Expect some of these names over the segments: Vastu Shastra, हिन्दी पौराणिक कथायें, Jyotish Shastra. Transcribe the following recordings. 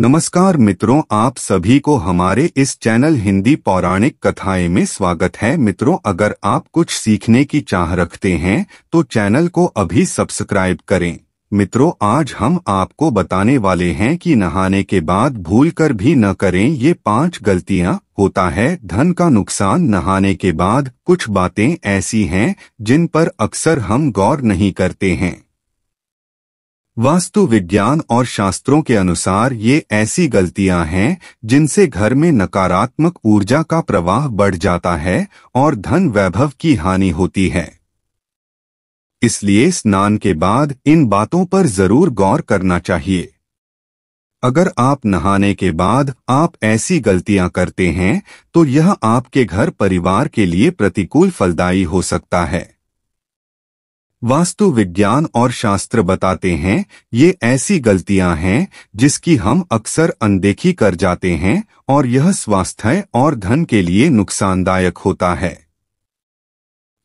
नमस्कार मित्रों, आप सभी को हमारे इस चैनल हिंदी पौराणिक कथाएं में स्वागत है। मित्रों, अगर आप कुछ सीखने की चाह रखते हैं तो चैनल को अभी सब्सक्राइब करें। मित्रों, आज हम आपको बताने वाले हैं कि नहाने के बाद भूलकर भी न करें ये 5 गलतियां। होता है धन का नुकसान। नहाने के बाद कुछ बातें ऐसी हैं जिन पर अक्सर हम गौर नहीं करते हैं। वास्तु विज्ञान और शास्त्रों के अनुसार ये ऐसी गलतियां हैं जिनसे घर में नकारात्मक ऊर्जा का प्रवाह बढ़ जाता है और धन वैभव की हानि होती है। इसलिए स्नान के बाद इन बातों पर जरूर गौर करना चाहिए। अगर आप नहाने के बाद आप ऐसी गलतियां करते हैं तो यह आपके घर परिवार के लिए प्रतिकूल फलदायी हो सकता है। वास्तु विज्ञान और शास्त्र बताते हैं ये ऐसी गलतियां हैं जिसकी हम अक्सर अनदेखी कर जाते हैं और यह स्वास्थ्य और धन के लिए नुकसानदायक होता है।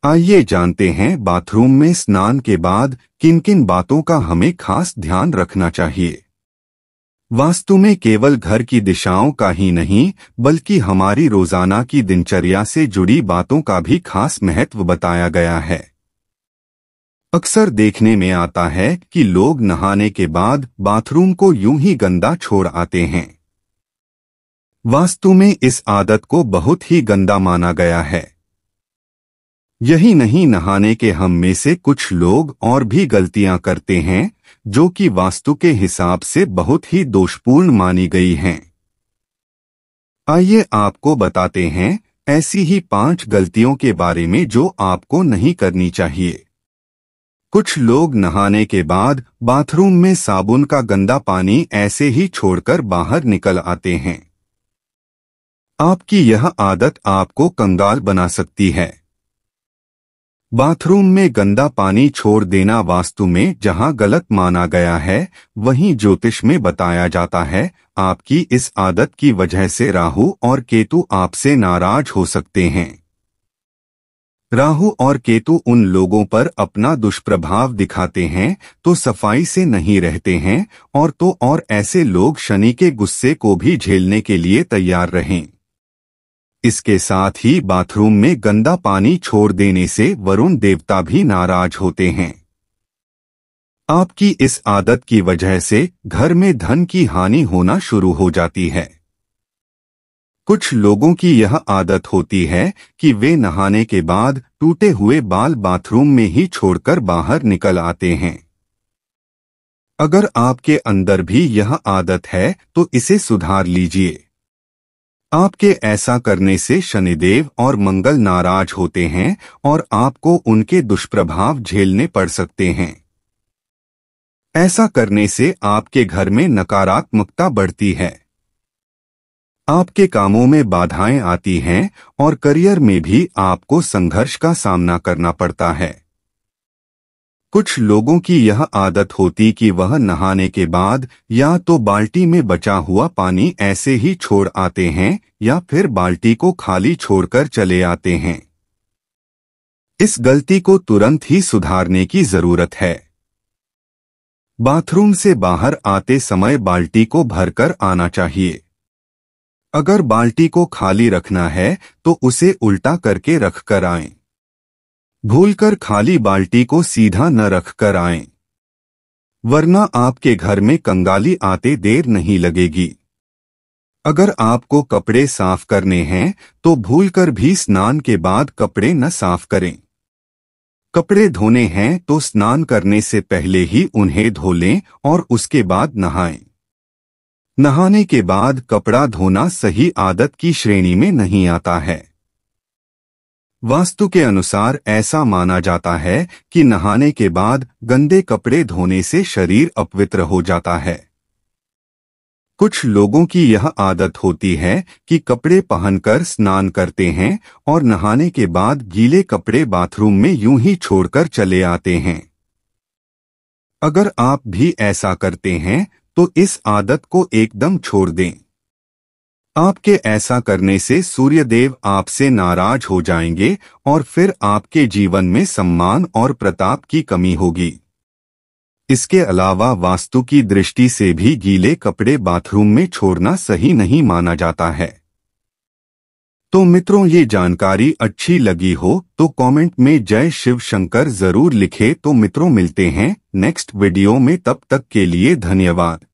आइए जानते हैं बाथरूम में स्नान के बाद किन-किन बातों का हमें खास ध्यान रखना चाहिए। वास्तु में केवल घर की दिशाओं का ही नहीं बल्कि हमारी रोजाना की दिनचर्या से जुड़ी बातों का भी खास महत्व बताया गया है। अक्सर देखने में आता है कि लोग नहाने के बाद बाथरूम को यूं ही गंदा छोड़ आते हैं। वास्तु में इस आदत को बहुत ही गंदा माना गया है। यही नहीं, नहाने के हम में से कुछ लोग और भी गलतियां करते हैं जो कि वास्तु के हिसाब से बहुत ही दोषपूर्ण मानी गई हैं। आइए आपको बताते हैं ऐसी ही 5 गलतियों के बारे में जो आपको नहीं करनी चाहिए। कुछ लोग नहाने के बाद बाथरूम में साबुन का गंदा पानी ऐसे ही छोड़कर बाहर निकल आते हैं। आपकी यह आदत आपको कंगाल बना सकती है। बाथरूम में गंदा पानी छोड़ देना वास्तु में जहां गलत माना गया है, वहीं ज्योतिष में बताया जाता है आपकी इस आदत की वजह से राहु और केतु आपसे नाराज हो सकते हैं। राहु और केतु उन लोगों पर अपना दुष्प्रभाव दिखाते हैं तो सफाई से नहीं रहते हैं, और तो और ऐसे लोग शनि के गुस्से को भी झेलने के लिए तैयार रहें। इसके साथ ही बाथरूम में गंदा पानी छोड़ देने से वरुण देवता भी नाराज होते हैं। आपकी इस आदत की वजह से घर में धन की हानि होना शुरू हो जाती है। कुछ लोगों की यह आदत होती है कि वे नहाने के बाद टूटे हुए बाल बाथरूम में ही छोड़कर बाहर निकल आते हैं। अगर आपके अंदर भी यह आदत है तो इसे सुधार लीजिए। आपके ऐसा करने से शनिदेव और मंगल नाराज होते हैं और आपको उनके दुष्प्रभाव झेलने पड़ सकते हैं। ऐसा करने से आपके घर में नकारात्मकता बढ़ती है, आपके कामों में बाधाएं आती हैं और करियर में भी आपको संघर्ष का सामना करना पड़ता है। कुछ लोगों की यह आदत होती कि वह नहाने के बाद या तो बाल्टी में बचा हुआ पानी ऐसे ही छोड़ आते हैं या फिर बाल्टी को खाली छोड़कर चले आते हैं। इस गलती को तुरंत ही सुधारने की जरूरत है। बाथरूम से बाहर आते समय बाल्टी को भरकर आना चाहिए। अगर बाल्टी को खाली रखना है तो उसे उल्टा करके रख कर आएं। भूलकर खाली बाल्टी को सीधा न रख कर आएं, वरना आपके घर में कंगाली आते देर नहीं लगेगी। अगर आपको कपड़े साफ करने हैं तो भूलकर भी स्नान के बाद कपड़े न साफ करें। कपड़े धोने हैं तो स्नान करने से पहले ही उन्हें धो लें और उसके बाद नहाएं। नहाने के बाद कपड़ा धोना सही आदत की श्रेणी में नहीं आता है। वास्तु के अनुसार ऐसा माना जाता है कि नहाने के बाद गंदे कपड़े धोने से शरीर अपवित्र हो जाता है। कुछ लोगों की यह आदत होती है कि कपड़े पहनकर स्नान करते हैं और नहाने के बाद गीले कपड़े बाथरूम में यूं ही छोड़कर चले आते हैं। अगर आप भी ऐसा करते हैं तो इस आदत को एकदम छोड़ दें। आपके ऐसा करने से सूर्यदेव आपसे नाराज हो जाएंगे और फिर आपके जीवन में सम्मान और प्रताप की कमी होगी। इसके अलावा वास्तु की दृष्टि से भी गीले कपड़े बाथरूम में छोड़ना सही नहीं माना जाता है। तो मित्रों, ये जानकारी अच्छी लगी हो तो कमेंट में जय शिव शंकर जरूर लिखें। तो मित्रों, मिलते हैं नेक्स्ट वीडियो में, तब तक के लिए धन्यवाद।